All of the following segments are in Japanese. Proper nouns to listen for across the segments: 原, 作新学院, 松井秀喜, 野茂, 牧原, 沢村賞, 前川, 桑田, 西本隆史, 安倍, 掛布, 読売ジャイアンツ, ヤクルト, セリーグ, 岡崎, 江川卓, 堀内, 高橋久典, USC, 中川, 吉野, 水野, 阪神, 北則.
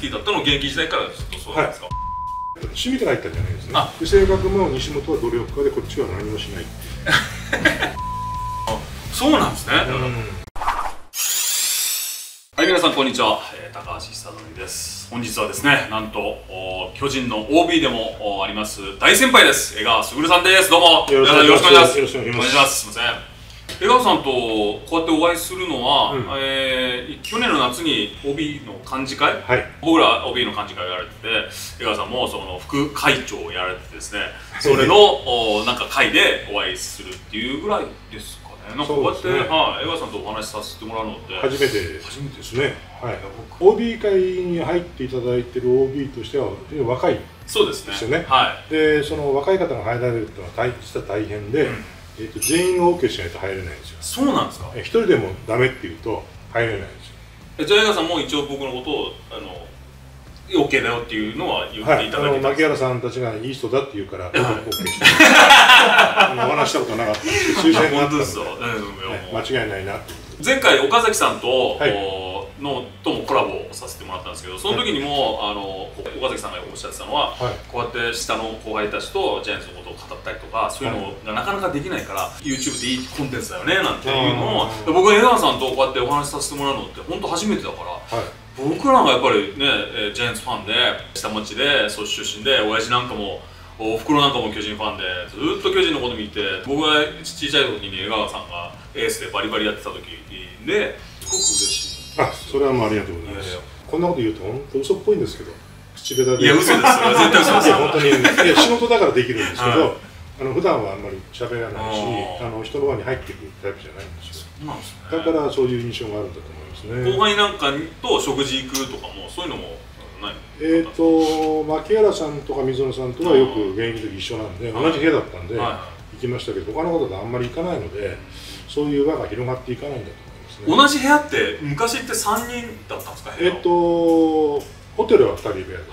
きだったの現役時代からずっとそうなんですか？はい、趣味で入ったんじゃないですね。で性格も西本は努力家でこっちは何もしないそうなんですね。はい、皆さんこんにちは、高橋久典です。本日はですね、なんと巨人の OB でもあります大先輩です、江川卓さんです。どうもよろしくお願いします。すいません、江川さんとこうやってお会いするのは、去年の夏に OB の幹事会、はい、僕ら OB の幹事会をやられてて、江川さんもその副会長をやられててですね、それのなんか会でお会いするっていうぐらいですかね。なんかこうやって、江川さんとお話しさせてもらうのって初めてですね。はい、OB 会に入っていただいてる OB としては若いですよね。はい、でその若い方が入られるっていうのは実は大変で。うん、全員が OK しないと入れないんですよ。そうなんですか？一人でもダメって言うと入れないんですよ。じゃあ江川さんも一応僕のことをOK だよっていうのは言っていただいて、牧原さんたちがいい人だって言うから OK してお話したことなかったんですけど、推薦になったんですよ。間違いないなって。前回岡崎さんとともコラボさせてもらったんですけど、その時にも岡崎さんがおっしゃってたのは、こうやって下の後輩たちとジャイアンツのことを語ったりとか、そういうのがなかなかできないから YouTube でいいコンテンツだよねなんていうのを、僕は江川さんとこうやってお話しさせてもらうのって本当初めてだから、僕らがやっぱりね、ジャイアンツファンで下町で出身で、親父なんかもおふくろなんかも巨人ファンでずっと巨人のこと見て、僕が小さい時に江川さんがエースでバリバリやってた時ですごく嬉しい。あ、それはもうありがとうございます。こんなこと言うと本当嘘っぽいんですけど、口下手で。いや嘘です。絶対嘘です。いや本当に、いや仕事だからできるんですけど、普段はあんまり喋らないし、人の輪に入ってくるタイプじゃないんですよ。だからそういう印象があるんだと思いますね。後輩なんかと食事行くとかもそういうのもない。牧原さんとか水野さんとはよく現役の時一緒なんで、同じ部屋だったんで行きましたけど、他の方とあんまり行かないので、そういう輪が広がっていかないんだと。同じ部屋って昔って3人だったんですか？ホテルは2人部屋ですね。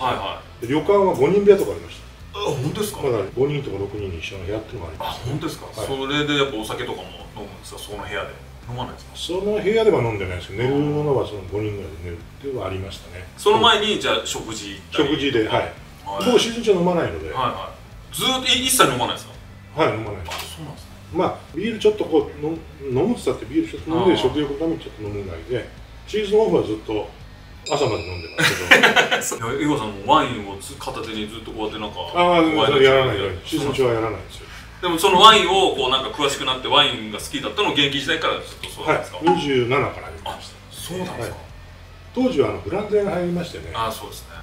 旅館は5人部屋とかありました。あ、本当ですか？だから5人とか6人に一緒の部屋っていうのがあります。あ、本当ですか？それでやっぱお酒とかも飲むんですか？その部屋で飲まないですか？その部屋では飲んでないですけど、寝るものはその5人ぐらいで寝るっていうのはありましたね。その前にじゃあ食事行ったり、食事で、はい、僕シーズン中飲まないので、ずっと一切飲まないですか？はい、飲まないです。あ、そうなんですね。まあ、ビールちょっとこう飲むって言ったって、ビールちょっと飲んで食欲のためにちょっと飲むぐらいで、シーズンオフはずっと朝まで飲んでますけど江川さんもワインを片手にずっとこうやってなんか、ああ、やらない、シーズン中はやらないですよ。でもそのワインをこうなんか詳しくなって、ワインが好きだったの現役時代からずっとそうなんですか？はい、27から入りました。そうなんですか？当時はブランデーが入りましてね、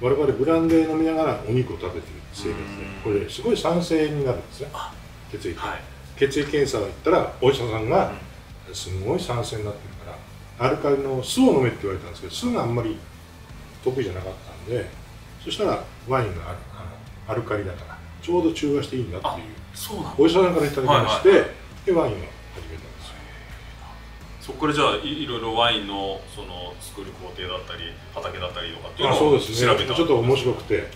我々ブランデー飲みながらお肉を食べてる生活で、これすごい酸性になるんですね、血液。血液検査だったらお医者さんがすごい酸性になってるから、アルカリの酢を飲めって言われたんですけど、酢があんまり得意じゃなかったんで、そしたらワインがアルカリだからちょうど中和していいんだっていう、お医者さんからいただきまして、でワインを始めたんですよ。そこからじゃあいろいろワインのその作る工程だったり畑だったりとかっていうのを調べたんですか？そうですね、ちょっと面白くて、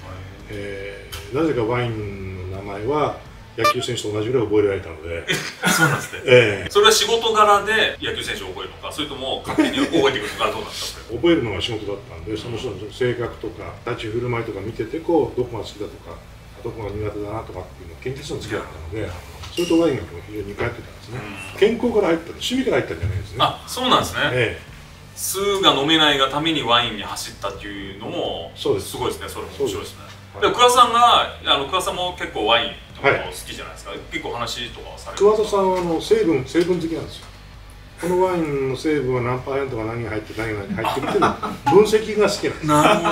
なぜかワインの名前は野球選手と同じぐらい覚えられたので。そうなんですね。それは仕事柄で野球選手を覚えるのか、それとも勝手に覚えてくるのか、どうだったんですか？覚えるのが仕事だったんで、その人の性格とか立ち振る舞いとか見てて、こうどこが好きだとかどこが苦手だなとかっていうのを研究するの好きだったので、それとワインが非常に似通ってたんですね。健康から入った、趣味から入ったんじゃないですね。あ、そうなんですね。酢が飲めないがためにワインに走ったっていうのもすごいですね。それも面白いですね。で桑田さんが桑田さんも結構ワイン好きじゃないですか。結構話とかされる。桑田さんは成分好きなんですよ。このワインの成分は何パーセントが何が入って何が入ってるっていうの分析が好きなんです。なるほ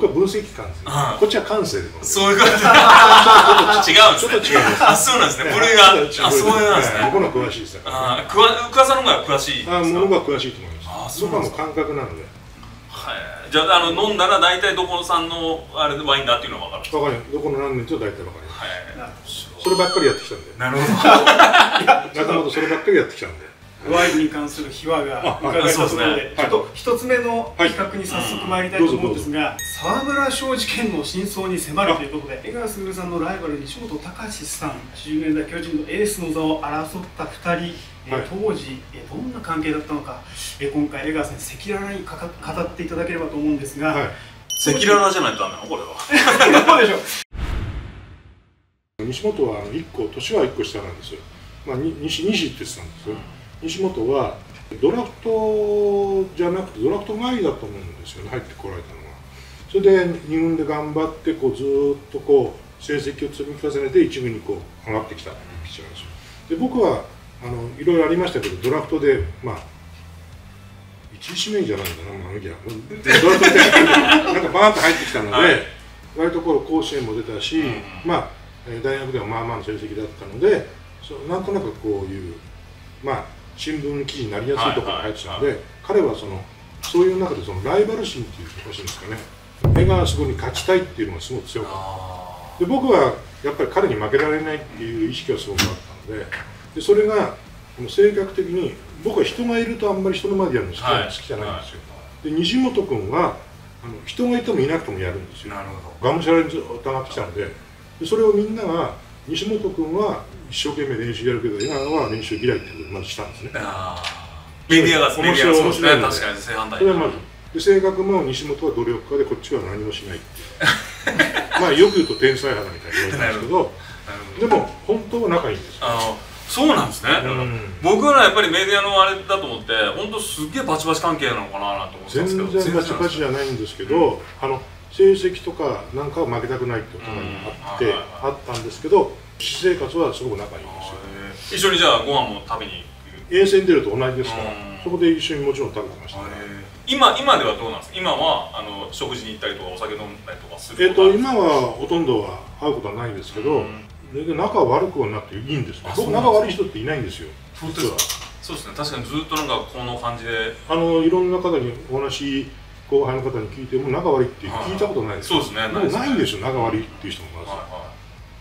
ど。僕は分析感性、こっちは感性で。そういう感じ。違うんですね。ちょっと違うんです。あ、そうなんですね。これがあ、そうなんですね。僕の詳しいですね。あ、桑田さんの方が詳しい。あ、ものが詳しいと思います。僕はもう感覚なので。はい、じゃあ飲んだら大体どこのさんのあれでワインだっていうのは分かる。分かる。どこの何年と大体分かります。はい、そればっかりやってきたんで。なるほど。仲間とそればっかりやってきたんで。ワインに関する秘話が伺えたところで、ちょっと一つ目の比較に早速参りたいと思うんですが、沢村賞事件の真相に迫るということで、江川卓さんのライバル西本隆史さん、10年代巨人のエースの座を争った2人、当時どんな関係だったのか、今回江川さんに赤裸々に語っていただければと思うんですが、赤裸々じゃないとダメなのこれは。どうでしょう。西本は1個年は1個下なんですよ。まあ西って言ってたんですよ。西本はドラフトじゃなくてドラフト前だと思うんですよね、入ってこられたのは。それで2軍で頑張ってこうずーっとこう成績を積み重ねて1軍にこう上がってきたピッチャーですよ。で僕は色々ありましたけど、ドラフトでまあ1指名じゃないんだな、まあいいや、ドラフトでなんかバーンと入ってきたので、はい、割とこう甲子園も出たし、まあ大学ではまあまあの成績だったので、なんとなくこういうまあ新聞記事になりやすいところに入ってたので、彼はそういう中でライバル心っていうことですかね、江川すごいに勝ちたいっていうのがすごく強かった。で僕はやっぱり彼に負けられないっていう意識がすごくあったの でそれが性格的に僕は人がいるとあんまり人の前でやるの好きじゃないんですよ。で西本君は人がいてもいなくてもやるんですよ。がむしゃらにずっと上がってきたので、それをみんなが西本君は一生懸命練習やるけど江川は練習嫌いってことをまずしたんですね。メディアが面白い面白い、確かに正反対。それはまずで、性格も西本は努力家でこっちは何もしないっていうまあよく言うと天才肌みたいな言われてるんですけど、でも本当は仲いいんですよ。そうなんですね。僕らやっぱりメディアのあれだと思って、本当すげえバチバチ関係なのかなと思ってたんですけど、全然バチバチじゃないんですけど、成績とかなんかは負けたくないってことがあったんですけど、私生活はすごく仲いいんですよ。一緒にじゃあご飯も食べに行く、遠征に出ると同じですから、そこで一緒にもちろん食べてましたね。今ではどうなんですか？今は食事に行ったりとかお酒飲んだりとかすることはあるんですか？今はほとんどは会うことはないんですけど、全然仲悪くはなくていいんですけど、僕仲悪い人っていないんですよ。そうですね、確かにずっとなんかこの感じでいろんな方にお話後輩の方に聞いても仲悪いって聞いたことないですよ。そうですね、もうないんですよ、仲悪いっていう人もまず。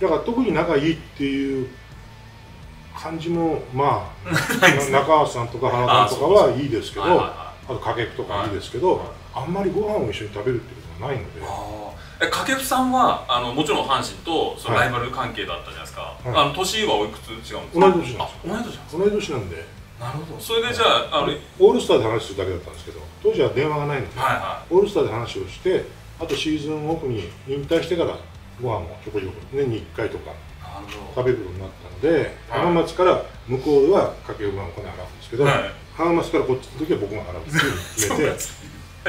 だから特に仲いいっていう感じもまあ中橋さんとか原さんとかはいいですけど、あと掛布とかいいですけど、あんまりご飯を一緒に食べるっていうことはないので。掛布さんはもちろん阪神とそのライバル関係だったじゃないですか。年はおいくつ違うんですか？同い年なんですよ。同い年なんで。なるほど。それでじゃあオールスターで話するだけだったんですけど、当時は電話がないのでオールスターで話をして、あとシーズンオフに引退してからご飯もちょこちょこ年に1回とか食べるようになったので、浜松から向こうは掛布がお金払うんですけど、浜松からこっちの時は僕が払うって決めて。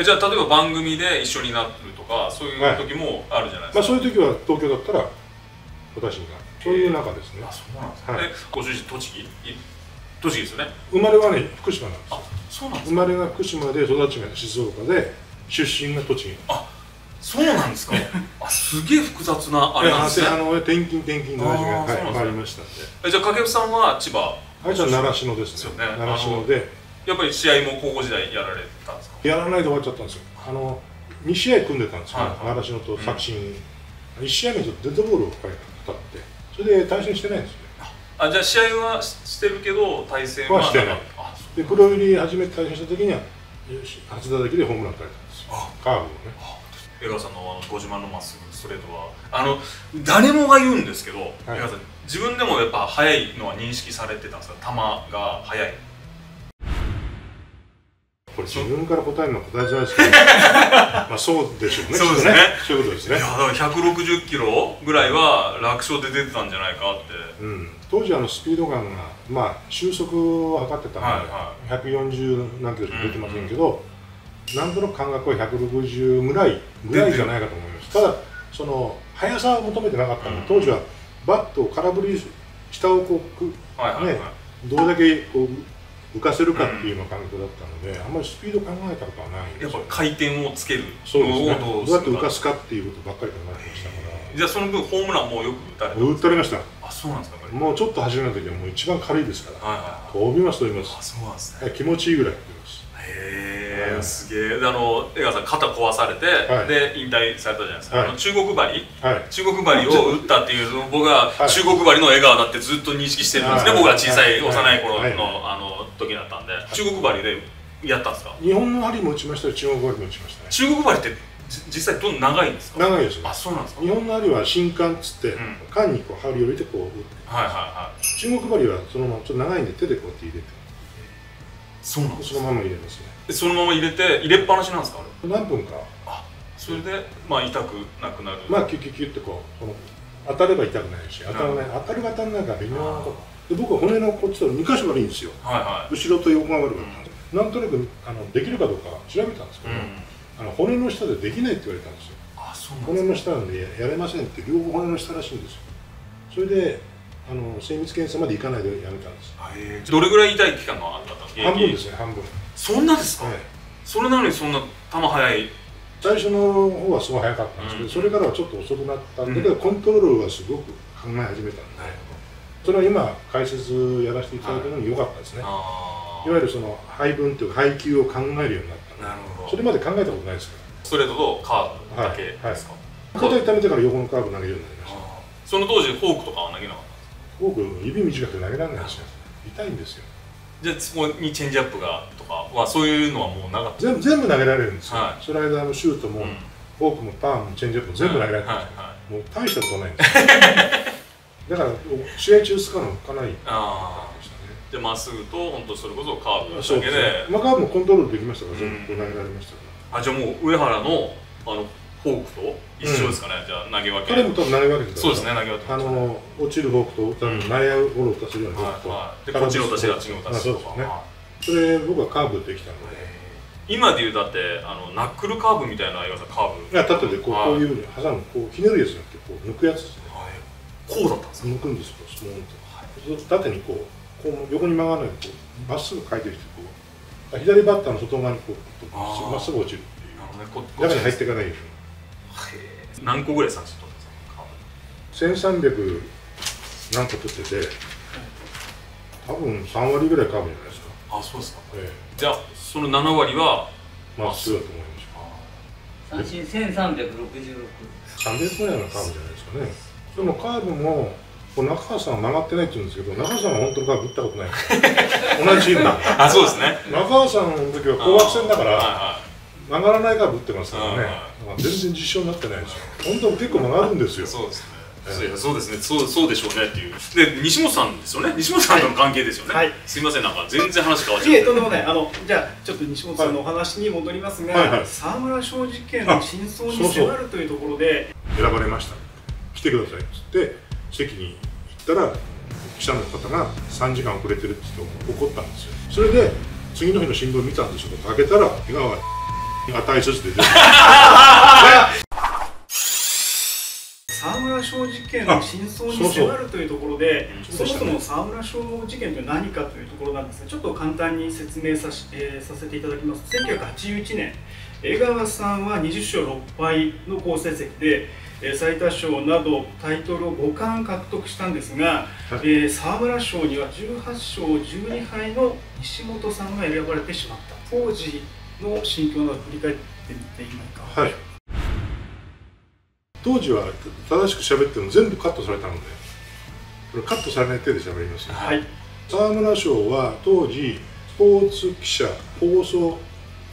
じゃあ例えば番組で一緒になるとかそういう時もあるじゃないですか。そういう時は東京だったら私になる、そういう中ですね。ご主人栃木ですよね。生まれはね福島なんですよ。そうなんです。生まれが福島で育ちが静岡で出身が栃木。あ、そうなんですか。すげえ複雑なあれなんですね。転勤転勤の話がありましたんで。じゃあ掛布さんは千葉。あいつは習志野ですね。習志野で。やっぱり試合も高校時代やられたんですか。やらないで終わっちゃったんですよ。2試合組んでたんですよ、習志野と作新、1試合目、デッドボールを当たって、それで対戦してないんですよね。あ、じゃあ、試合はしてるけど、対戦はしてない。で、プロ入り初めて対戦した時には、初打席でホームラン打たれたんですよ、カーブをね。江川さんのご自慢のまっすぐ、ストレートは、誰もが言うんですけど、江川さん、自分でもやっぱ速いのは認識されてたんですか、球が速い。これ自分から答えるのは答えじゃないですけど、まあそうでしょうね。そうですね。そういうことですね。いや、だから160キロぐらいは楽勝で出てたんじゃないかって。当時スピードガンがまあ収束を測ってたので140何キロしか出てませんけど、なんとなく感覚は160ぐらいじゃないかと思います。ただその速さを求めてなかったので、当時はバットを空振り下をこうねどれだけこう浮かせるかっていうの感覚だったので、あんまりスピード考えたことはないんですよ。やっぱ回転をつける、そうですね、どうやって浮かすかっていうことばっかり考えてましたから。じゃあその分ホームランもよく打たれたんですか？打たれました。あ、そうなんですか。もうちょっと走れない時はもう一番軽いですから、飛びます飛びます。あ、そうなんですね。気持ちいいぐらい飛びます。へえ、すげえ。江川さん肩壊されてで引退されたじゃないですか。中国針を打ったっていう、僕は中国針の江川だってずっと認識してるんですね。僕が小さい幼い頃の時だったんで。中国針でやったんですか？日本の針も打ちましたし、中国針も打ちましたね。中国針って実際どんな長いんですか？長いですよ。あ、そうなんですか。日本の針は針管っつって管にこう針を入れてこう打って、中国針はそのままちょっと長いんで手でこうやって入れて、そうなんです。そのまま入れますね。そのまま入れて、入れっぱなしなんですか？何分か。それでまあ痛くなくなる、まあキュキュキュってこうこの当たれば痛くないし、当たらない、当たる当たらないから微妙なとこ。で僕は骨のこっちと2か所がいいんですよ、後ろと横が悪かった。なんとなくできるかどうか調べたんですけど、骨の下でできないって言われたんですよ。骨の下なんでやれませんって、両方骨の下らしいんですよ。それで精密検査まで行かないでやめたんです。どれぐらい痛い期間があったんですか？半分ですね、半分。そんなですか？それなのにそんな球速い。最初の方はすごい速かったんですけど、それからはちょっと遅くなったんだけど、コントロールはすごく考え始めたんで。それは今解説やらせていただいたのに良かったですね。いわゆるその配分というか配球を考えるようになった。なるほど。それまで考えたことないですから。ストレートとカーブだけですか。肩痛めてから横のカーブ投げるようになりました。その当時フォークとかは投げなかったんですか。フォーク指短くて投げられないですよ。痛いんですよ。じゃあそこにチェンジアップがとかはそういうのはもうなかった。全部投げられるんですよ。スライダーもシュートもフォークもターンもチェンジアップも全部投げられるんですよ。もう大したことないんですよ。だから試合中使うのかない。でまっすぐと本当それこそカーブだけで、まあカーブもコントロールできましたから全部投げられましたから。あ、じゃあもう上原のフォークと一緒ですかね。じゃあ投げ分け。彼も多分投げ分けてた。そうですね、投げ分け。落ちるフォークと内野ゴロを打たせるようなフォークと。でこっちの打ちが違う打ちとかね。それ僕はカーブできたので。今でいうだってナックルカーブみたいなありますカーブ。いやだってこういうふうに挟むこうひねるやつじゃなくてこう抜くやつですね。こうだったんですか。抜くんですよ、スポーンと。縦にこう横に曲がらないで、まっすぐ回転して、こう、左バッターの外側にこう、まっすぐ落ちるっていう。中に入っていかないでしょ。何個ぐらい三振取ったんですか？1300何個取ってて、多分3割ぐらいカーブじゃないですか。あ、そうですか。じゃあ、その7割はまっすぐだと思います。三振1366。300ぐらいのカーブじゃないですかね。でもカーブも中川さんは曲がってないって言うんですけど、中川さんは本当にカーブ打ったことない同じチームだあ、そうですね。中川さんの時は高圧戦だから曲がらないカーブ打ってますからね。全然実証になってないですよ。本当結構曲がるんですよ。そうですね、そうですね、そうでしょうねっていう。で、西本さんですよね。西本さんとの関係ですよね。すいません、なんか全然話変わっちゃって。とんでもない。じゃあちょっと西本さんのお話に戻りますが、沢村賞事件の真相に迫るというところで選ばれました。来てくださいって言って席に行ったら、記者の方が3時間遅れてるって言って怒ったんですよ。それで次の日の新聞見たんですけど、開けたら江川が値措置で出てき沢村賞事件の真相に迫るというところで、そもそも沢村賞事件というのは何かというところなんですが、ちょっと簡単に説明させていただきます。1981年江川さんは20勝6敗の好成績で最多勝などタイトルを5冠獲得したんですが、沢村賞には18勝12敗の西本さんが選ばれてしまった。当時の心境など振り返ってみていないか。はい、当時は正しく喋っても全部カットされたので、これカットされない手で喋りますね。はい、沢村賞は当時スポーツ記者放送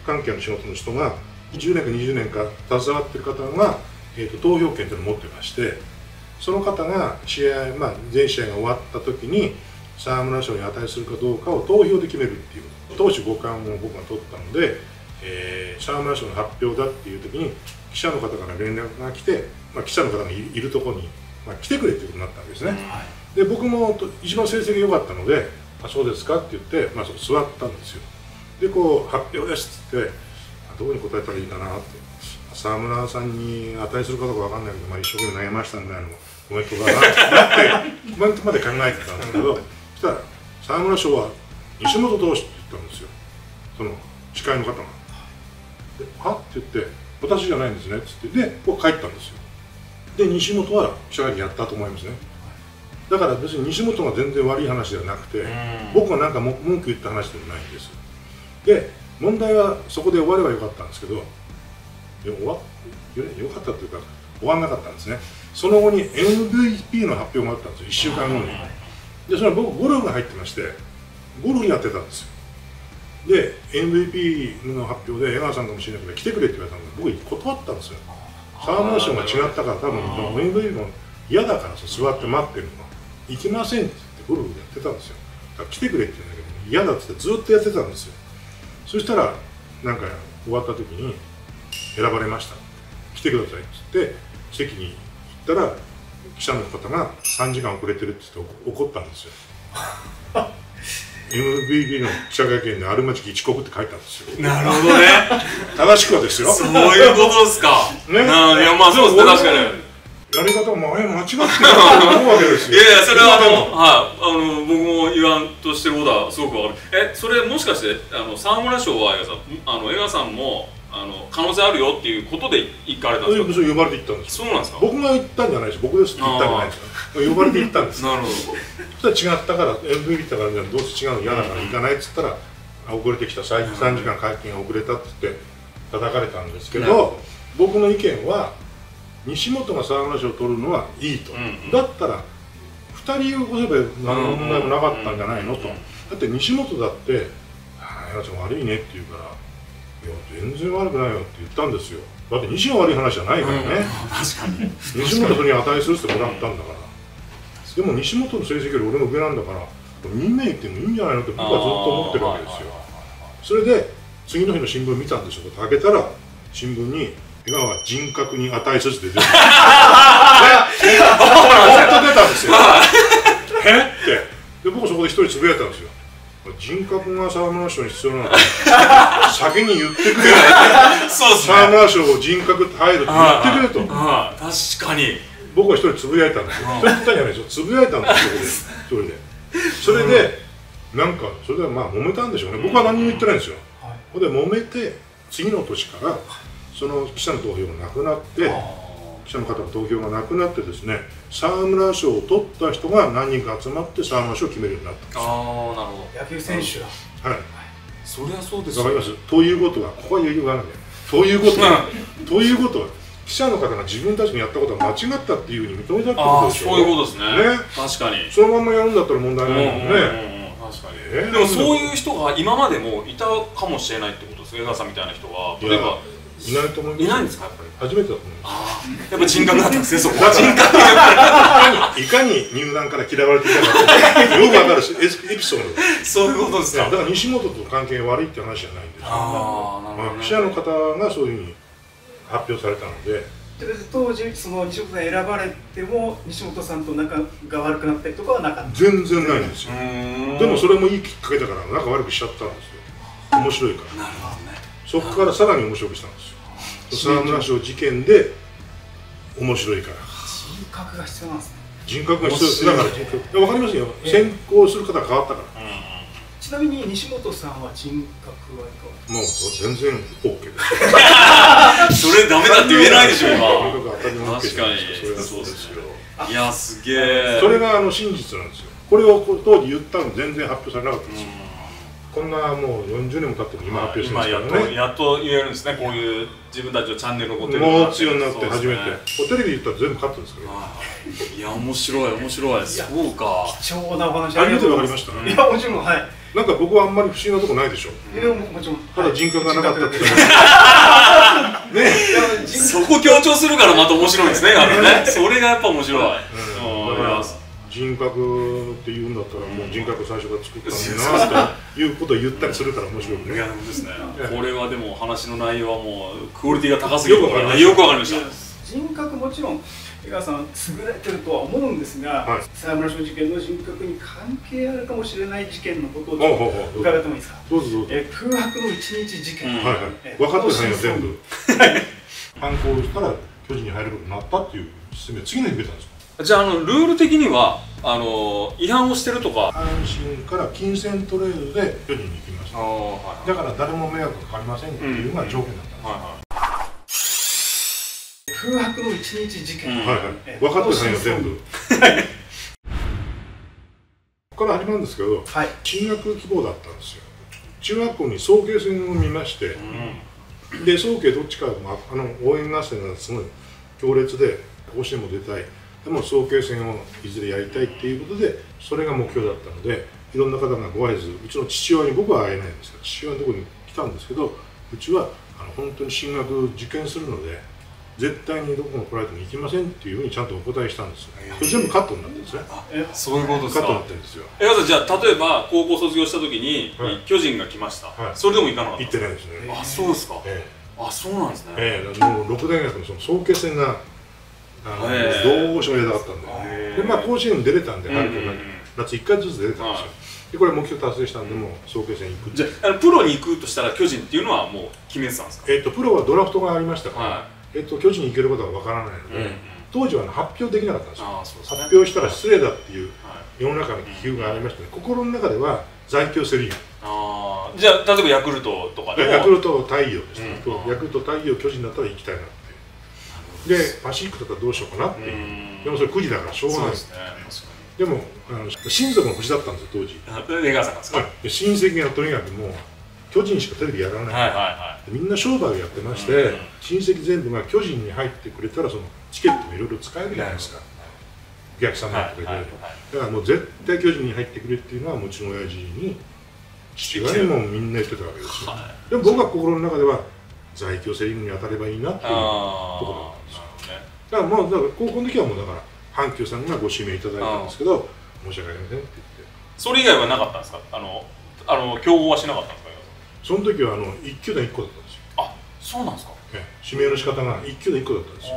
関係の仕事の人が10年か20年か携わってる方が投票権というのを持ってまして、その方が試合、全試合が終わった時に沢村賞に値するかどうかを投票で決めるっていう、当時5冠を僕が取ったので、沢村賞の発表だっていう時に記者の方から連絡が来て、記者の方がいるところに、来てくれっていうことになったわけですね。で僕も一番成績良かったので「あ、そうですか」って言って、座ったんですよ。でこう「発表です」って言ってどこに答えたらいいかなって。沢村さんに値するかどうかわかんないけど、一生懸命投げましたんでコメントだなってコメントまで考えてたんですけど、そしたら「沢村賞は西本投手」って言ったんですよ、その司会の方が。で「は？」って言って「私じゃないんですね」っつって、でこう帰ったんですよ。で西本は記者会見やったと思いますね。だから別に西本が全然悪い話ではなくて、僕はなんか文句言った話でもないんです。で問題はそこで終わればよかったんですけど、よかったというか終わらなかったんですね。その後に MVP の発表もあったんですよ、1週間後に。でそれは僕ゴルフが入ってまして、ゴルフやってたんですよ。で MVP の発表で江川さんかもしれないけど来てくれって言われたので僕断ったんですよ。沢村賞が違ったから多分 MVP も嫌だから座って待ってるのが行きませんって言ってゴルフやってたんですよ。だから来てくれって言うんだけど嫌だって言ってずっとやってたんですよ。そしたらなんか終わった時に選ばれました。来てください」っつって席に行ったら記者の方が3時間遅れてるって言って怒ったんですよ。MVB の記者会見であるまじき一国って書いたんですよ。なるほどね。正しくはですよ。そういうことですか。ね。いやまあそうですね、確かに。やり方も間違ってないと思うわけですよ。いやいや、それは僕も言わんとしてることはすごくわかる。え、それもしかして沢村賞は江川さんも可能性あるよっていうことで行かれたんですか。そう呼ばれて行ったんです。そうなんですか。僕が行ったんじゃないです。僕ですって言ったんじゃないですか。呼ばれて行ったんです。なるほど。そしたら違ったから MVP だからじゃどうせ違うの嫌だから行かないっつったら遅れてきた、最近3時間会見が遅れたっつって叩かれたんですけど、僕の意見は西本が沢村賞を取るのはいいと。だったら2人を起こせば何の問題もなかったんじゃないのと。だって西本だって「ああ、やつ悪いね」って言うから「いや全然悪くないよ」って言ったんですよ。だって西が悪い話じゃないからね。確かに西本それに値するってもらったんだから。でも西本の成績より俺の上なんだからみんな言ってもいいんじゃないのって僕はずっと思ってるわけですよ。それで次の日の新聞見たんでしょうか、開けたら新聞に今は人格に値するって出てる。本当出たんですよ。へって。で僕そこで一人つぶやいたんですよ。人格が沢村賞に必要なのか先に言ってくれ。沢村賞を人格って入るって言ってくれと。確かに。僕は一人つぶやいたんですよ。一人言ったんじゃないですよ。つぶやいたんですよ。一人で。それでなんかそれでまあ揉めたんでしょうね。僕は何も言ってないんですよ。これで揉めて次の年から。その記者の投票がなくなって、記者の方の投票がなくなってですね、沢村賞を取った人が何人か集まって沢村賞を決めるようになったんですよ。ああ、なるほど。野球選手だ。はい。そりゃそうですよ。わかります。ということは、ここは余裕があるんだよ。ということは、ということは、記者の方が自分たちにやったことは間違ったっていうふうに認めたってことでしょ。そういうことですね。確かに。そのまんまやるんだったら問題ないもんね。確かに。でもそういう人が今までもいたかもしれないってことです。江川さんみたいな人は、例えば。いないと思います。いないんですか、やっぱり。初めてだと思います。やっぱ人格だったんですね、そこは。人格。いかに入団から嫌われていたかって、よくわかるし、エピソード。そういうことですか。だから西本と関係が悪いって話じゃないんですよ。まあ、記者の方がそういうふうに発表されたので。当時、その西本さん選ばれても、西本さんと仲が悪くなったりとかはなかった。全然ないんですよ。でも、それもいいきっかけだから、仲悪くしちゃったんですよ。面白いから。なるほどね。そこからさらに面白くしたんですよ。沢村賞事件で面白いから。人格が必要なんですね。人格が必要だから。わかりますよ。先行する方が変わったから。ちなみに西本さんは人格はいかがですか。もう全然 OK です。それダメだって言えないでしょ今。確かに。そうですよ。いやすげえ。それが真実なんですよ。これを当時言ったの全然発表されなかったんですよ。こんなもう40年も経っても今発表してますからね。やっと言えるんですね、こういう自分たちのチャンネルのこともう強になって初めてテレビで言ったら全部カットですけど。いや面白い面白い。そうか、貴重なお話ありがとうございました。いやもちろん、はい、なんか僕はあんまり不思議なとこないでしょ。いやもちろん、ただ人格がなかったってね。そこ強調するからまた面白いですね。それがやっぱ面白い。人格って言うんだったらもう人格最初から作ったんだなということを言ったりするから面白いね。いやですね。これはでも話の内容はもうクオリティが高すぎるからよくわかりました。人格もちろん江川さん優れてるとは思うんですが、沢村賞事件の人格に関係あるかもしれない事件のことを伺ってもいいですか。どうぞどうぞ。空白の一日事件。はいはい。分かってないよ全部。犯行したら巨人に入ることになったっていう説明を次の日受けたんです。じゃあ、ルール的には違反をしてるとか、阪神から金銭トレードで巨人に行きました、はい、だから誰も迷惑かかりませんっていうのが条件だったんです。空白の一日事件、はいはい、分かってないよ全部。ここから始まるんですけど、はい、進学希望だったんですよ。中学校に早慶戦を見まして、うん、で早慶どっちか、応援合戦がすごい強烈で甲子園も出たい、でも早慶戦をいずれやりたいっていうことで、それが目標だったので、いろんな方がご挨拶、うちの父親に、僕は会えないんですけど、父親のところに来たんですけど、うちは本当に進学受験するので、絶対にどこも来られても行きませんっていうふうにちゃんとお答えしたんですよ。それ全部カットになってるんですね。そういうことですか。カットになってるんですよ。江川さん、じゃあ例えば高校卒業した時に巨人が来ました。それでも行かなかった。行ってないですね。あ、そうですか。あ、そうなんですね。六大学のその早慶戦がどうしてもやりたかったんで、でまあ甲子園に出れたんで、春と夏1回ずつ出れたんですよ。でこれ目標達成したんで、もう早慶戦行く。じゃあプロに行くとしたら巨人っていうのはもう決めてたんですか？プロはドラフトがありましたから、巨人に行けることはわからないので、当時は発表できなかったんですよ。発表したら失礼だっていう世の中の気球がありまして、心の中では在京セリーグ。じゃあ例えばヤクルトとかでも、ヤクルト太陽ですね。ヤクルト太陽巨人だったら行きたいなっていう。でパシフィックだったらどうしようかなっていう。でもそれ9時だからしょうがないですね。でも親族の星だったんですよ当時。江川さんですか？親戚がとにかくもう巨人しかテレビやらない。みんな商売をやってまして、親戚全部が巨人に入ってくれたらそのチケットもいろいろ使えるじゃないですか。お客様とかいろいろ。だからもう絶対巨人に入ってくれっていうのはもちろん親父に。父がねもうみんな言ってたわけですよ。でも僕は心の中では在京セリーグに当たればいいなっていうところなんですよ。だからもうだから高校の時はもうだから阪急さんがご指名いただいたんですけど、申し訳ありませんって言って。それ以外はなかったんですか？競合はしなかったんですか？その時は1球団1個だったんですよ。あ、そうなんですか。指名の仕方が1球団1個だったんですよ。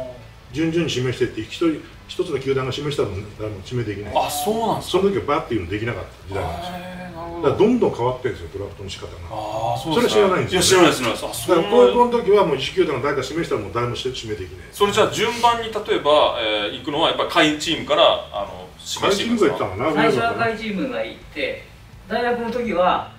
順々に指名していって1つの球団が指名したら誰も指名できない。あ、そうなんですか。その時はバッていうのできなかった時代なんですよ。だからどんどん変わってるんですよ、ドラフトの仕方が。それ知らないんですよ。知らないです。だから高校の時はもう1球団が誰か指名したらもう誰も指名できない。それじゃあ順番に例えば行くのはやっぱり下位チームから指名していくんですか？最初は下位チームが行って、大学の時は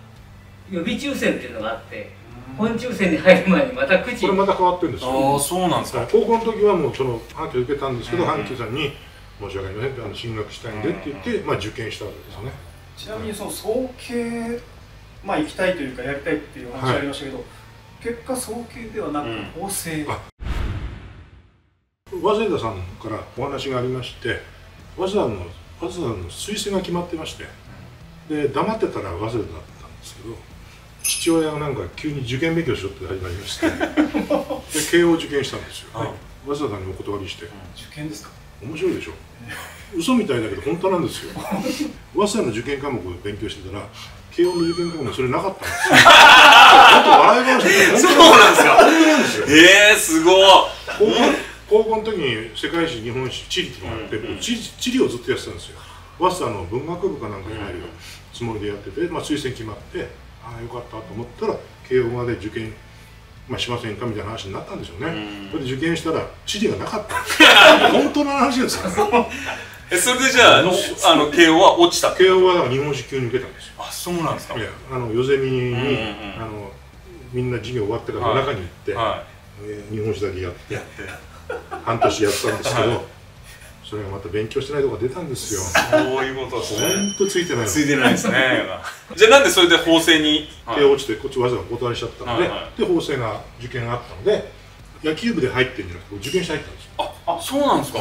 予備抽選っていうのがあって、本抽選に入る前にまたこれまた変わってるんですよ。ああ、そうなんですか。高校の時はもうその阪急受けたんですけど、阪急さんに申し訳ありませんって進学したいんでって言ってまあ受験したわけですよね。ちなみにその早慶まあ行きたいというかやりたいっていうお話ありましたけど、結果早慶ではなく法政。早稲田さんからお話がありまして、早稲田の推薦が決まってまして、で黙ってたら早稲田だったんですけど、父親がなんか急に受験勉強しろって始まりましてで慶応受験したんですよ。早稲田にお断りして。受験ですか？面白いでしょ。嘘みたいだけど本当なんですよ。早稲田の受験科目を勉強してたら慶応の受験科目もそれなかったんですよ。笑い話。そうなんですか。すごい。高校の時に世界史、日本史、地理とかやってる。地理をずっとやってたんですよ。早稲田の文学部かなんかに入るつもりでやってて、まあ推薦決まって、ああよかったと思ったら慶応まで受験、まあ、しませんかみたいな話になったんでしょうね。それで受験したら地理がなかった。本当の話ですからね。それでじゃあ慶応は落ちた。慶応は日本史級に受けたんですよ。あ、そうなんですか。ヨゼミにみんな授業終わってから中に行って日本史だけやって半年やったんですけど、それがまた勉強してないとこ出たんですよ。そういうことですね。本当ついてない。ついてないですね。じゃあなんでそれで法政に手を落ちて、こっちわざわざお断りしちゃったので、で法政が受験があったので野球部で入ってるんじゃなくて受験して入ったんですよ。あ、そうなんですか。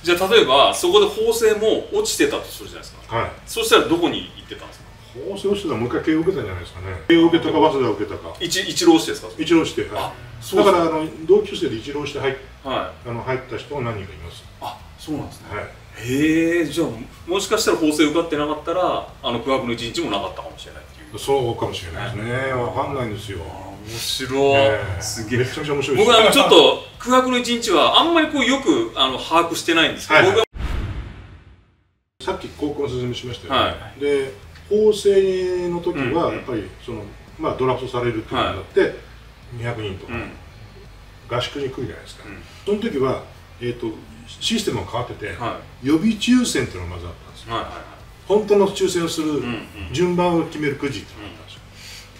じゃあ例えばそこで法政も落ちてたとするじゃないですか。はい。そしたらどこに行ってたんですか？法政落ちてたらもう一回慶応受けたんじゃないですかね。慶応受けたか早稲田受けたか一浪してですか？一浪して。はい。だから同級生で一浪して入った人は何人かいます。あ、そうなんですね。へえ。じゃあもしかしたら法政受かってなかったら空白の一日もなかったかもしれないっていう。そうかもしれないですね。わかんないんですよ。面白い。すげえ。めちゃめちゃ面白いです。僕ちょっと空白の一日はあんまりこうよく把握してないんですけど、僕はさっき高校の説明しましたよね。で法政の時はやっぱりドラフトされるっていうのになって200人とか合宿に来るじゃないですか。その時はシステムが変わってて、予備抽選っていうのがまずあったんですよ。本当の抽選をする順番を決めるくじっていうのがあったんですよ。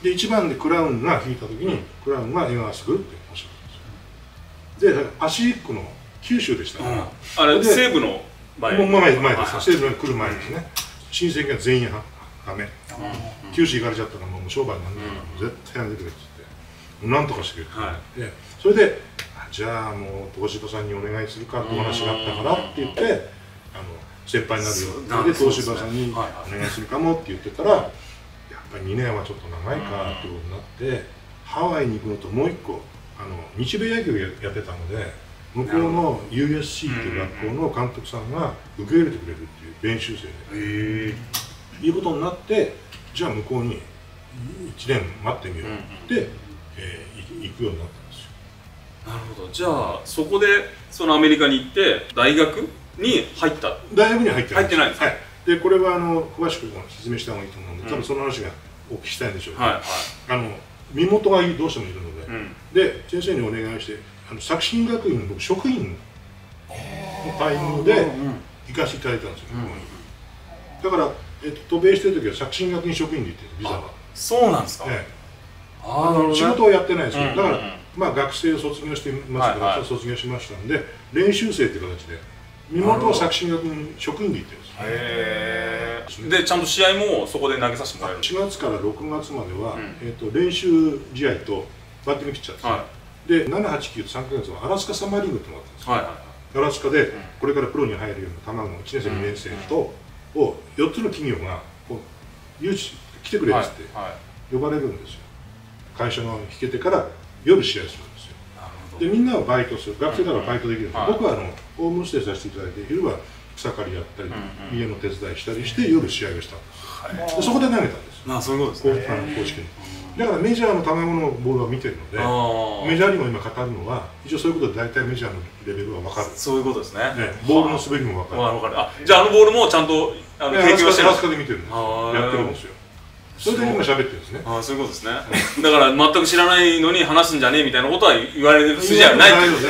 で1番でクラウンが引いた時にクラウンが江川卓っておっしゃったんですよ。でパシフィックの九州でしたから、あれ西武の前です。西武に来る前ですね。親戚が全員ダメ、九州行かれちゃったらもう商売にならないから絶対やめてくれって言って、なんとかしてくれって。それでじゃあもう東芝さんにお願いするかってお話があったからって言って、先輩になるようで東芝さんにお願いするかもって言ってたら、やっぱり2年はちょっと長いかってことになって、ハワイに行くのともう一個日米野球やってたので、向こうの USC っていう学校の監督さんが受け入れてくれるっていう練習生でいうことになって、じゃあ向こうに1年待ってみようって行くようになったんですよ。なるほど。じゃあそこでそのアメリカに行って大学に入った。大学には入ってないんですか。はい。でこれは詳しく説明した方がいいと思うので、多分その話がお聞きしたいんでしょうけど、身元がどうしてもいるので、で先生にお願いして作新学院の僕職員のタイミングで行かせていただいたんですよ。だから渡米してる時は作新学院職員で行ってる、ビザは。そうなんですか。仕事はやってないですけど、だからまあ学生を卒業してますけど、私は卒業しましたんで練習生って形で身元は作新学院職員で行ってるんです。へえ。でちゃんと試合もそこで投げさせてもらえる。4月から6月までは練習試合とバッティングピッチャーで7、8、9と3ヶ月はアラスカサマーリングってのがあったんです。アラスカでこれからプロに入るような球の1年生2年生とを4つの企業が誘致来てくれって呼ばれるんですよ。会社の引けてから夜試合するんですよ。でみんなはバイトする、学生だからバイトできるんです。僕はホームステイさせていただいて、昼は草刈りやったり家の手伝いしたりして夜試合をしたんです。そこで投げたんです。そういうことですね。公式にだからメジャーの球のボールは見てるので、メジャーにも今語るのは一応そういうことで大体メジャーのレベルは分かる。そういうことですね。ボールの滑りも分かる。あ、じゃあボールもちゃんと提供してる。アラスカで見てるんですよ。やってるんですよ。それで今喋ってるんですね。ああ、そういうことですね。だから全く知らないのに話すんじゃねえみたいなことは言われる筋合いはないってことです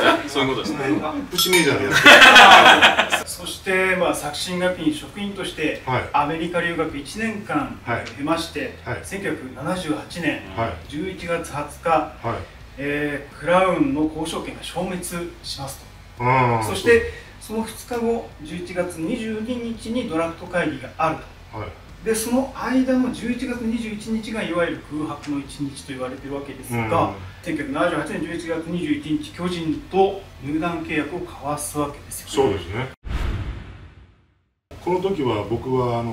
ね。そういうことですね。プチメジャーでやってる。そして作新学院職員としてアメリカ留学1年間経まして、1978年11月20日クラウンの交渉権が消滅しますと。そしてその2日後11月22日にドラフト会議があると。でその間の11月21日がいわゆる空白の1日と言われているわけですが、1978年11月21日巨人と入団契約を交わすわけですよね。そうですね。この時は僕は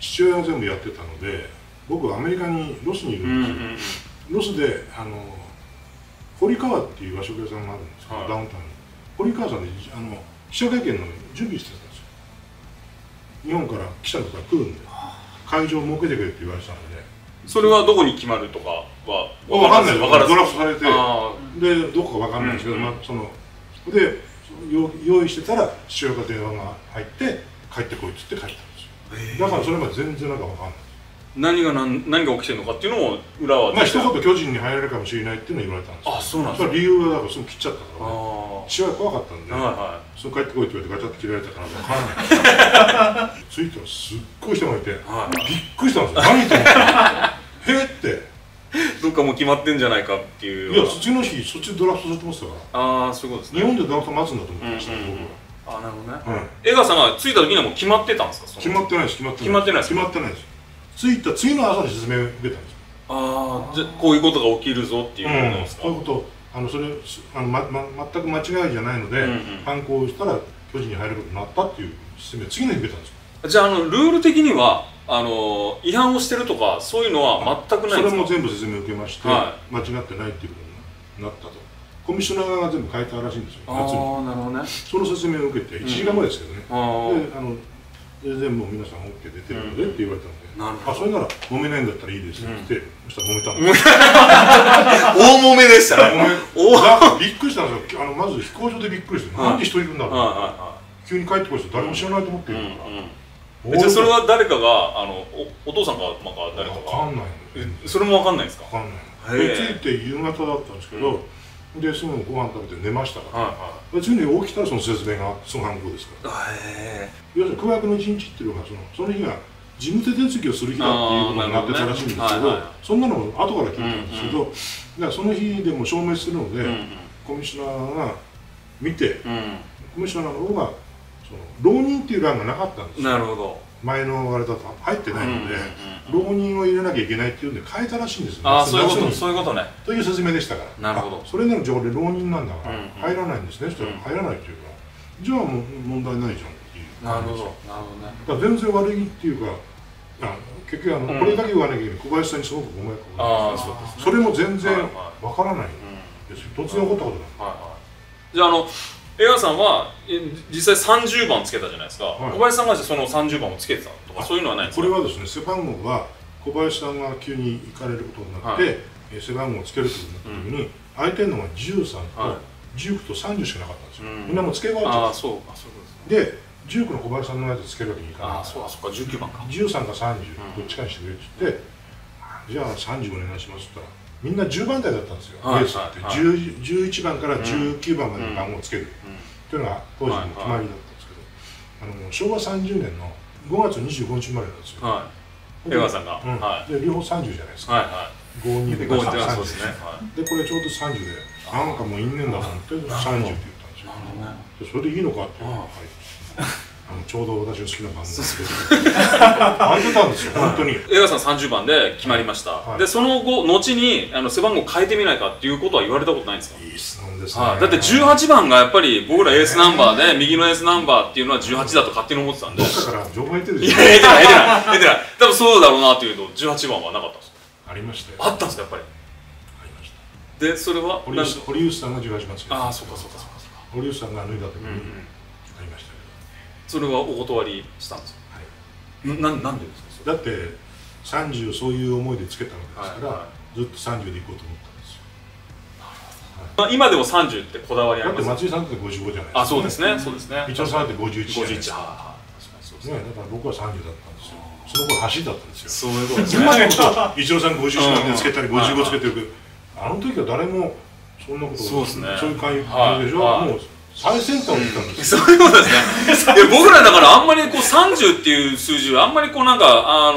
父親が全部やってたので、僕はアメリカにロスにいるんですよ。ロスで堀川っていう和食屋さんがあるんですけど、ダウンタウンに堀川さんで記者会見の準備してたんですよ。日本から記者の方が来るんで会場を設けてくれって言われてたので、それはどこに決まるとかは分からないです。ドラフトされてでどこか分からないんですけど、で用意してたら父親から電話が入って帰ってこいっつって帰ったんですよ。だからそれまで全然なんか分からない。何が起きてるのかっていうのを裏はまあ一言巨人に入られるかもしれないっていうのを言われたんです。あ、そうなんですか。理由はだからすぐ切っちゃったからね、父親怖かったんでその帰ってこいって言われてガチャって切られたから分からない。着いたらすっごい人がいてびっくりしたんですよ。何と思ってへってどっかもう決まってんじゃないかっていう。いや、次の日そっちでドラフトされてましたから。ああ、そういうことですね。日本でドラフト待つんだと思ってました。僕はあ、なるほどね。江川さんが着いた時にはもう決まってたんですか。決まってないです。決まってないです。着いた次の朝に説明を受けたんですよ。ああ、じゃあこういうことが起きるぞっていうことなんですか。そういうこと、それ全く間違いじゃないので、犯行したら巨人に入ることになったっていう説明を次の日受けたんですよ。じゃあルール的には違反をしてるとかそういうのは全くないんですか。それも全部説明を受けまして、間違ってないっていうことになったと。コミッショナー側が全部変えたらしいんですよ、夏に。ああ、なるほどね。その説明を受けて1時間後ですけどね。全然もう皆さん OK 出てるのでって言われたので、あ、それなら揉めないんだったらいいですって言って、そしたら揉めたんです。大揉めでしたね。びっくりしたんですよ。まず飛行場でびっくりして、なんで人いるんだろう、急に帰ってこいって誰も知らないと思っているから。じゃあそれは誰かがお父さんか誰かがわかんない。それもわかんないですか。わかんない。ついて夕方だったんですけど、ですぐご飯食べて寝ましたから次に起きたらその説明がその犯行ですから。要するに空白の1日っていうのがその日が事務手続きをする日だっていうことになってたらしいんですけど、そんなのも後から聞いたんですけど、だからその日でも証明するのでコミッショナーが見て、コミッショナーの方が浪人っていう欄がなかったんですよ。なるほど。前のあれだと入ってないので浪人を入れなきゃいけないっていうんで変えたらしいんですよ。ああ、そういうこと、そういうことね。という説明でしたから。なるほど。それなら情報で浪人なんだから入らないんですね。そしたら入らないっていうか、じゃあもう問題ないじゃんっていう。なるほど、なるほどね。全然悪いっていうか、結局これだけ言わなきゃいけない。小林さんにすごくご迷惑をかけて、それも全然わからないですよ。突然起こったことだ。じゃあ江川さんは実際30番つけたじゃないですか、小林さんがその30番をつけてたとかそういうのはないんですか。これはですね、背番号は小林さんが急に行かれることになって背番号をつけることになった時に、空いてるのが13と19と30しかなかったんですよ。みんなもう付け替わっちゃう。で19の小林さんのやつつけるわけにいかない。ああそうかそうか、19番か。13か30どっちかにしてくれって言って、じゃあ35お願いしますって言ったら、みんな10番台だったんですよ。ベースって11番から19番まで番号つけるっていうのが当時の決まりだったんですけど、昭和30年の5月25日生まれなんですよ。江川さんが。で両方30じゃないですか。52で30で、これちょうど30で、なんかもう因縁だもんって30って言ったんですよ。それでいいのかっていうのがちょうど私の好きな番組ですけど、空いてたんですよ、本当に。江川さん30番で決まりました。で、その後、後に背番号変えてみないかっていうことは言われたことないんですか？いい質問ですね。だって18番がやっぱり僕らエースナンバーで、右のエースナンバーっていうのは18だと勝手に思ってたんで。どっかから情報入ってるでしょ？いや、入ってない。多分そうだろうなっていうと、18番はなかったんですか？ありましたよ。あったんですか、やっぱり。ありました。で、それは堀内さんが18番つけた。ああ、そうか。堀内さんが脱いだときにありました。それはお断りしたんですか？はい。なんでですか？だって30そういう思いでつけたわけですから、ずっと30でいこうと思ったんですよ。まあ今でも30ってこだわりあります。だって松井さんって55じゃないですか。あ、そうですね。そうですね。一応さんって51じゃないですか。はい。ね、だから僕は30だったんですよ。その頃走りだったんですよ。そういうことですね。一応さん51つけたり55つけてるけど、あの時は誰もそんなことそういう感じでしょ。もう最先端を見たんですよ。そういうことですね。僕らだからあんまりこう30っていう数字はあんまりこうなんか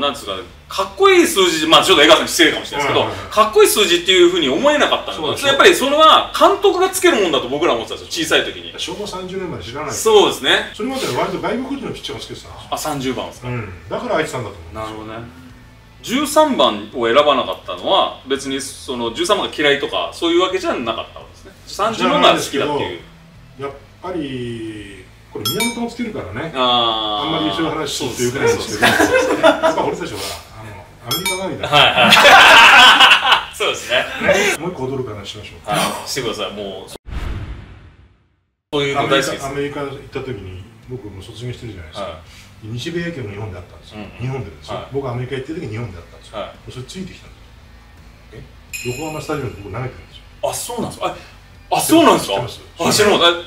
なんですかね、かっこいい数字、まあちょっと江川さん失礼かもしれないですけど、かっこいい数字っていうふうに思えなかったので、やっぱりそれは監督がつけるもんだと僕ら思ってたんですよ、小さい時に。昭和30年まで知らない。そうですね。それまで割と外国人のピッチャーがつけてたんですよ。あ、30番ですか。だからあいつさんだと思う。なるほどね。13番を選ばなかったのは別にその13番が嫌いとかそういうわけじゃなかったわけですね。30番が好きだっていう。やっぱりこれ源をつけるからね。あんまりそういう話してよくないんですけど、やっぱ俺たちはアメリカ帰りだから。そうですね。もう一個驚く話しましょう。はい。してください。もうそういうの大好きです。アメリカ行った時に僕も卒業してるじゃないですか。日米野球も日本であったんですよ。日本でですよ。僕アメリカ行ってる時に日本であったんですよ。それついてきたんですよ。横浜スタジアムで僕投げてるんですよ。あ、そうなんですか。あ、そうなんですか。あ、知らなかった。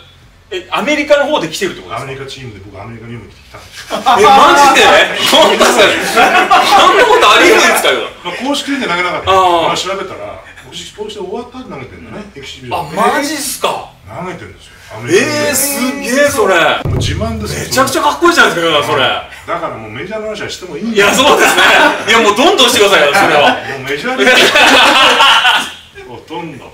え、アメリカの方で来てるってことですか？アメリカチームで僕アメリカにも来てきたんです。え、マジで？本当ですか？そんなことありえないんですかよ。まあ公式で投げなかった。ああ、調べたら公式で終わったら投げてるんだね。エキシビション。あ、マジっすか。投げてるんですよ。すげえそれ。もう自慢です。めちゃくちゃかっこいいじゃないですかそれ。だからもうメジャーの話はしてもいいんだよ。いや、そうですね。いや、もうどんどんしてくださいよそれは。もうメジャーで。ほとんど。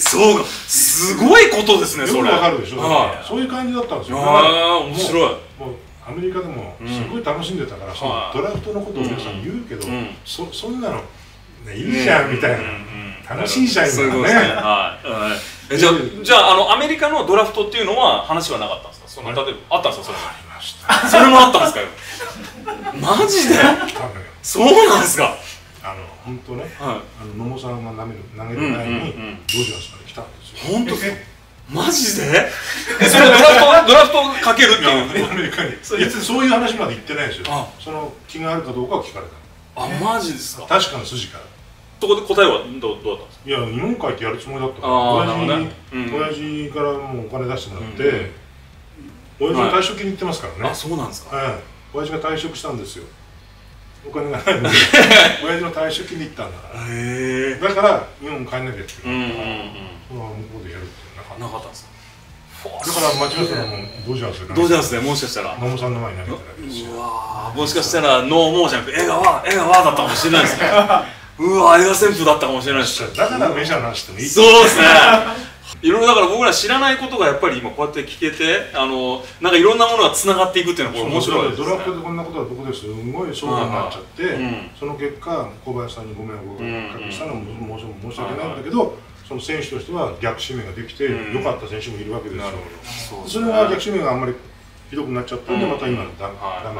そうか、すごいことですね。それわかるでしょ。そういう感じだったんですよ。ああ、面白い。もうアメリカでもすごい楽しんでたから、ドラフトのことを皆さん言うけど、そんなのいいじゃんみたいな、楽しいじゃんみたいなね。じゃあアメリカのドラフトっていうのは話はなかったんですか？その例えばあったんですか？ありました。それもあったんですかよ。マジで？そうなんですか。本当ね、野茂さんが投げる前にドジャースまで来たんですよ。本当ね、マジで？それドラフトかけるっていうアメリカに。そういう話まで言ってないですよ。その気があるかどうかは聞かれた。あ、マジですか？確かの筋から。そこで答えはどうだったんですか？いや、日本帰ってやるつもりだったから、親父からもうお金出してもらって、親父が退職金に行ってますからね。あ、そうなんですか。親父が退職したんですよ。お金がないので、親父の退職金に行ったんだから。だから、日本帰んなきゃいけないから、それは向こうでやるってなかったんですか？だから、町田さんもドジャースで、もしかしたら。野茂さんの前に投げてたわけですよ。うわぁ、もしかしたら、ノーモーじゃなくて、江川だったかもしれないですね。うわぁ、江川旋風だったかもしれないです。だから、メジャーな話してもいい。そうですね。いろいろだから僕ら知らないことがやっぱり今こうやって聞けて、なんかいろんなものがつながっていくっていうのが面白いですね。ドラフトでこんなことはどこですごい相談になっちゃって、その結果小林さんにご迷惑をかけしたのも申し訳ないんだけど、その選手としては逆指名ができて良かった選手もいるわけですよ。それは逆指名があんまりひどくなっちゃったんで、また今のダメ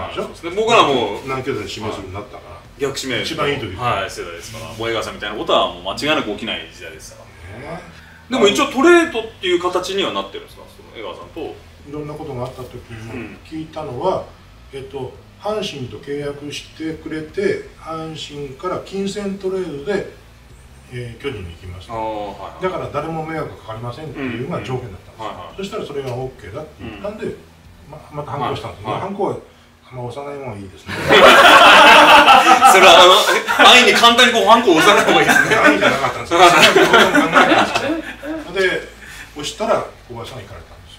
でしょ。僕らも何球団で指名するようになったから、逆指名一番いい時、世代ですから。江川さんみたいなことはもう間違いなく起きない時代ですからね。でも一応トレードっていう形にはなってるんですか、その江川さんと。いろんなことがあった時に聞いたのは、阪神と契約してくれて、阪神から金銭トレードで巨人に行きました。だから誰も迷惑かかりませんっていうのが条件だったんです。そしたらそれが OK だって言ったんで、また反抗したんです。反抗は幼いもんはいいですね。それは安易に簡単にこう反抗を押さない方がいいですね。安易じゃなかったんですよ。で押したら小林さん行かれたんですよ。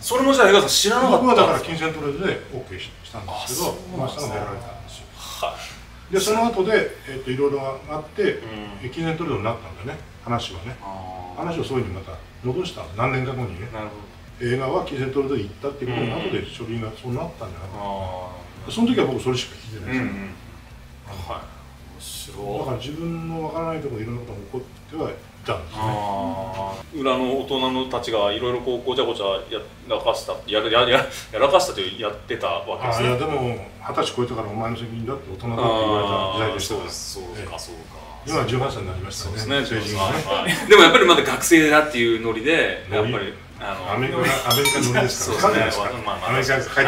それもじゃあ江川さん知らなかった。僕はだから金銭トレードで OK したんですけど、小林さんがやられたんですよ。でその後でいろいろあって記念トレードになったんだよね。話はね、話をそういうふうにまた戻した何年か後にね、映画は記念トレードで行ったっていうことの後で書類がそうなったんじゃないかな。その時は僕それしか聞いてないですよ。はい、だから自分のわからないところいろんなことが起こってはいたんですね。裏の大人のたちがいろいろこうごちゃごちゃやらかしたというやってたわけですね。いやでも20歳超えたからお前の責任だって大人だって言われた時代でしたから。そうかそうか。今は18歳になりましたね。そうですね、成人はね。でもやっぱりまだ学生だっていうノリでやっぱりアメリカノリですからね。アメリカ帰ってきて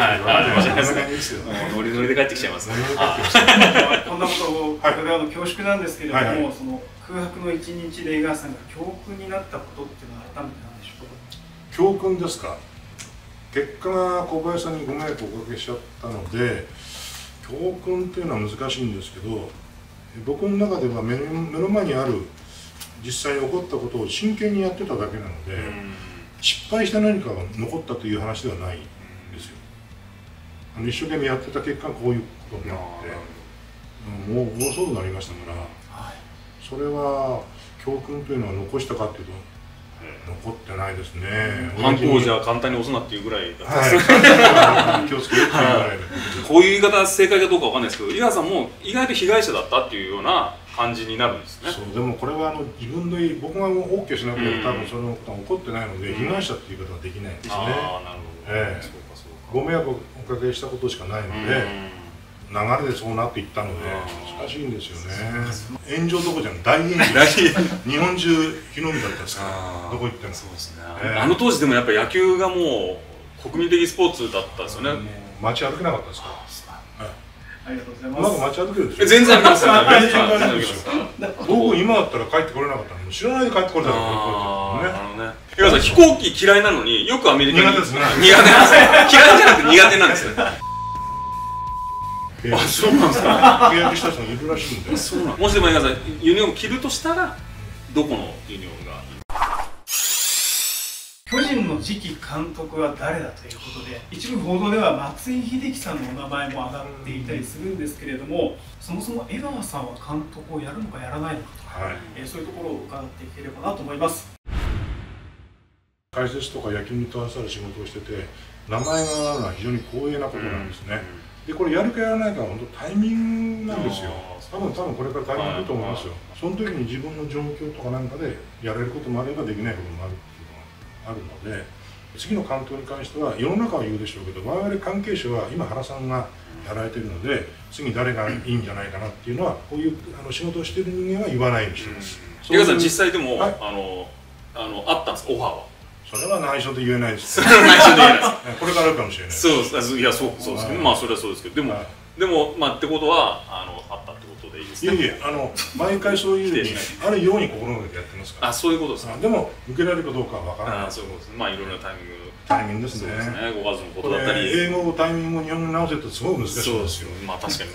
ノリノリで帰ってきちゃいますね。こんなことをこれは恐縮なんですけれども、その空白の一日で江川さんが教訓になったことっていうのは改めて何でしょうか。教訓ですか。結果が小林さんにご迷惑をおかけしちゃったので、教訓っていうのは難しいんですけど、僕の中では目の前にある実際に起こったことを真剣にやってただけなので、失敗した何かが残ったという話ではないんですよ。一生懸命やってた結果こういうことになってもう暴走になりましたから、それは教訓というのは残したかっていうと残ってないですね。反抗じゃ簡単に押すなっていうぐらいだったんです。気をつけてっていうぐらいで。こういう言い方正解かどうかわかんないですけど、井川さんも意外と被害者だったっていうような感じになるんですね。そう、でもこれは自分の僕が OK しなければ多分そのことは起こってないので、被害者っていうことはできないんですね。ああ、なるほど。ご迷惑をおかけしたことしかないので。流れでそうなっていったので難しいんですよね。炎上どこじゃない大炎上、日本中火の海だったんですからどこ行っても。そうですね。あの当時でもやっぱり野球がもう国民的スポーツだったんですよね。街歩けなかったですから。ありがとうございます。まだ街歩けるでしょ。全然歩けます。僕今だったら帰ってこれなかったのに知らないで帰ってこれたからね。江川さん飛行機嫌いなのによくアメリカに苦手ですね。苦手嫌いじゃなくて苦手なんですよ。あ、そうなんですか。契約した人もいるらしいんで。そうなん。もしでも皆さんユニフォーム着るとしたらどこのユニフォームがいい？巨人の次期監督は誰だということで、一部報道では松井秀喜さんのお名前も上がっていたりするんですけれども、そもそも江川さんは監督をやるのかやらないのかとか、そういうところを伺っていければなと思います。解説とか野球に携わる仕事をしてて、名前があるのは非常に光栄なことなんですね。でこれやるかやらないかは本当タイミングなんですよ。多分これから大変だと思いますよ。その時に自分の状況とかなんかでやれることもあればできないこともあるっていうのがあるので、次の監督に関しては世の中は言うでしょうけど、我々関係者は今原さんがやられてるので次誰がいいんじゃないかなっていうのはこういう仕事をしている人間は言わないようにしてます。江川さん実際でも、はい、あったんですかオファーは。それは内緒で言えないです。それは内緒で言えないです。これからあるかもしれない。そう、いや、そうですけど、まあ、それはそうですけど、でも、まあ、ってことは、あったってことでいいですね。いやいや、毎回そういうふうに、あるように心がけてやってますから。あ、そういうことですか。でも、受けられるかどうかは分からない。あ、そういうことです。まあ、いろいろなタイミングですね。ご家族のことだったり。英語をタイミングを日本語に直せってすごい難しいですよ。そうですよ。まあ、確かに。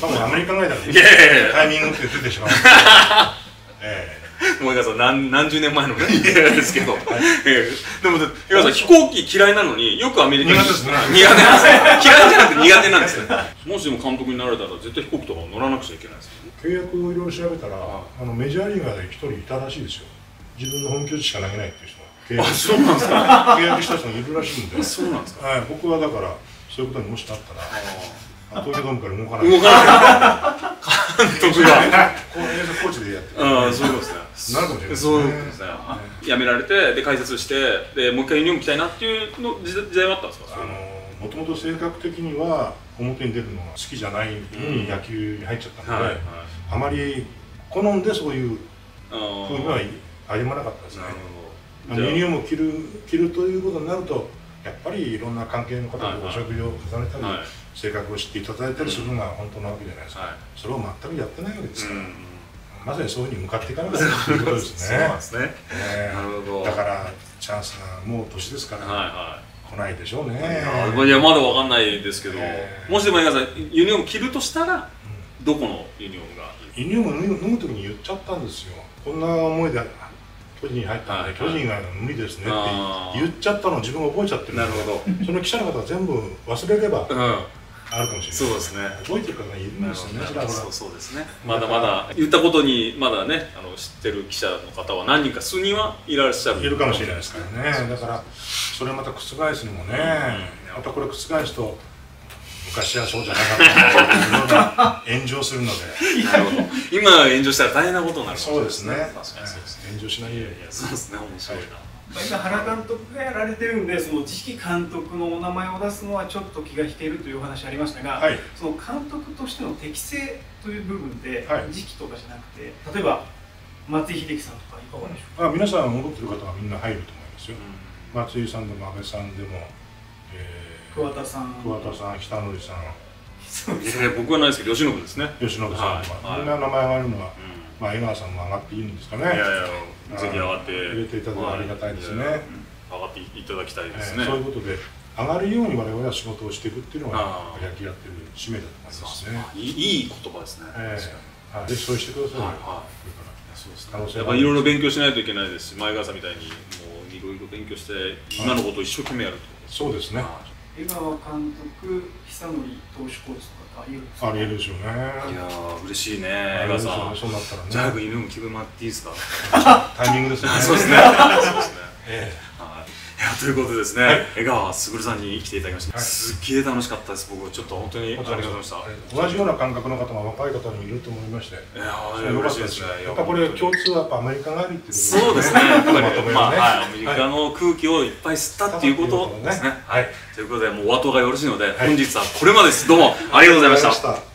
多分、アメリカの間で、タイミングって出てしまう。もう江川さん何十年前のですけど、でも江川さん飛行機嫌いなのによくアメリカに苦手ですね。嫌いじゃなくて苦手なんですよ。もしでも監督になられたら絶対飛行機とか乗らなくちゃいけないですよね。契約をいろいろ調べたらメジャーリーガーで一人いたらしいですよ。自分の本拠地しか投げないっていう人が。あ、そうなんですか。契約した人がいるらしいんで。そうなんですか。はい、僕はだからそういうことにもしなったら東京ドームから動かない監督がコーチでやってる。ああ、そういうことですね。なるかもしれない。そうですね。辞められて、で解説して、でもう一回ユニフォーム着たいなっていうの時代もあったんですか。もともと性格的には表に出るのが好きじゃないに野球に入っちゃったので、あまり好んでそういう風には歩まなかったですね。ユニフォームを着るということになると、やっぱりいろんな関係の方とお食事を重ねたり、性格を知っていただいたりするのが本当なわけじゃないですか。それを全くやってないわけですから。まさにそういうふうに向かっていかなかったということですね。そうなんですね。だからチャンスがもう年ですから、来ないでしょうね。いや、まだわかんないですけど、もしでも皆さんユニフォーム着るとしたら、どこのユニフォームが？ユニフォーム脱ぐときに言っちゃったんですよ。こんな思いで巨人に入ったんで、巨人以外の無理ですねって言っちゃったのを自分が覚えちゃってる。なるほど。その記者の方は全部忘れれば。あるかもしれない。そうですね。覚えてる方がいるんですよね。そうですね。まだまだ言ったことにまだね、知ってる記者の方は何人か数人はいらっしゃる。いるかもしれないですからね。だからそれまた覆すのもね、またこれ覆すと昔はそうじゃなかったので炎上するので、今炎上したら大変なことになる。そうですね。炎上しないように。そうですね。面白いな。今原監督がやられてるんで、その次期監督のお名前を出すのはちょっと気が引けるというお話ありましたが、はい、その監督としての適性という部分で、はい、時期とかじゃなくて、例えば松井秀喜さんとかいかがでしょうか。皆さん戻ってる方はみんな入ると思いますよ。松井さんでも安倍さんでも、桑田さん、北則さん、僕はないですけど吉野ですね。吉野さん、みんな名前があるのは、まあ江川さんも上がっていいんですかね。ぜひ上がって入れていただいてありがたいですね。上がっていただきたいですね。そういうことで上がるように我々は仕事をしていくっていうのが野球やってる使命だと思いますね。いい言葉ですね。ぜひそうしてください。やっぱいろいろ勉強しないといけないですし、前川さんみたいにもういろいろ勉強して今のことを一生懸命やると。そうですね。江川監督、久典投手コーチとかありえるんですか？ありえるでしょうね。いやー、嬉しいね、江川さん。そうなったらね。じゃあ、犬も気分待っていいですか？タイミングですね。そうですね。ということでですね、江川卓さんに来ていただきました。すっげえ楽しかったです。僕、ちょっと本当にありがとうございました。同じような感覚の方が若い方にいると思いまして。いやー、嬉しいですね。やっぱこれ、共通はやっぱアメリカ帰りっていう。そうですね。アメリカの空気をいっぱい吸ったっていうことですね。ということで、もうお後がよろしいので、本日はこれまでです。どうもありがとうございました。